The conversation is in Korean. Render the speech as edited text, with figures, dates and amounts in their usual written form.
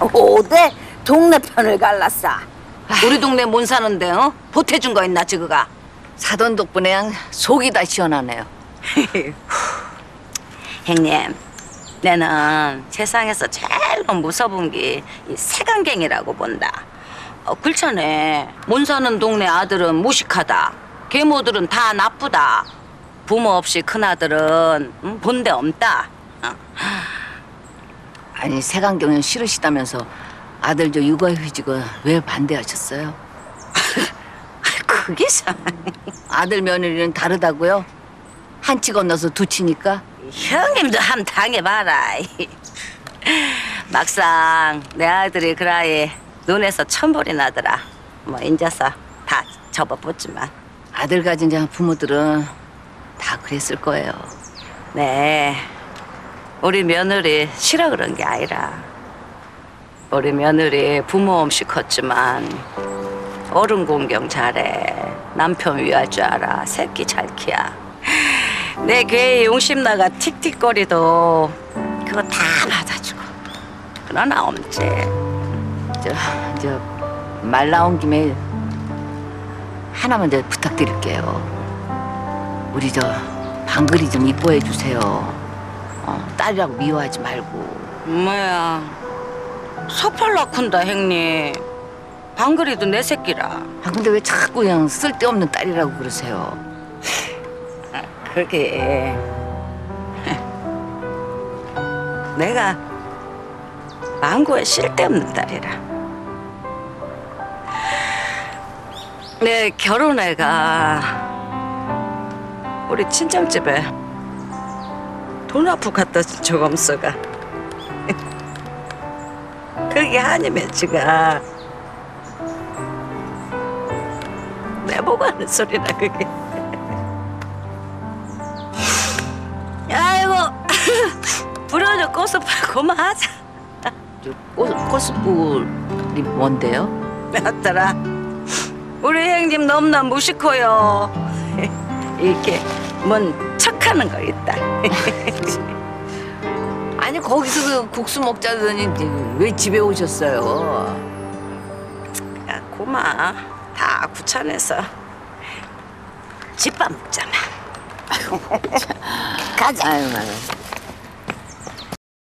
오대 동네 편을 갈랐어. 우리 동네 못 사는데 어? 보태준 거 있나 지그가? 사돈 덕분에 그냥 속이 다 시원하네요. 형님, 내는 세상에서 제일 무서운 게 이 세간갱이라고 본다. 그렇잖아. 못 사는 동네 아들은 무식하다. 계모들은 다 나쁘다. 부모 없이 큰아들은 본데 없다. 아니, 세간경영 싫으시다면서 아들 저 육아휴직은 왜 반대하셨어요? 그게 참... 아들 며느리는 다르다고요? 한 치 건너서 두 치니까? 형님도 한번 당해봐라. 막상 내 아들이 그라에 눈에서 천불이 나더라. 뭐 인자서 다 접어붙지만. 아들 가진 자 부모들은 다 그랬을 거예요. 네. 우리 며느리 싫어 그런 게 아니라 우리 며느리 부모 없이 컸지만 어른 공경 잘해. 남편 위할 줄 알아. 새끼 잘 키야. 내 괴의 용심나가 틱틱거리도 그거 다 받아주고. 그러나 없지. 말 나온 김에 하나만 더 부탁드릴게요. 우리 저 방글이 좀 이뻐해 주세요. 딸이라고 미워하지 말고. 엄마야, 서팔라 큰다 형님. 방글이도 내 새끼라. 아, 근데 왜 자꾸 그냥 쓸데없는 딸이라고 그러세요? 아, 그게 내가 망고에 쓸데없는 딸이라. 내 결혼애가 우리 친정집에 돈 아프 갖다 준 적 없어가. 그게 아니면 지가 내 보고 하는 소리나 그게. 아이고 불어도 꼬수풀 고마하자. 꼬수풀이 뭔데요? 맞더라. 우리 형님 너무나 무식해요. 이렇게 뭔 척하는 거 있다. 아니 거기서 그 국수 먹자더니 왜 집에 오셨어요? 야, 고마. 다 구천에서 집밥 먹잖아. 가자. 아유,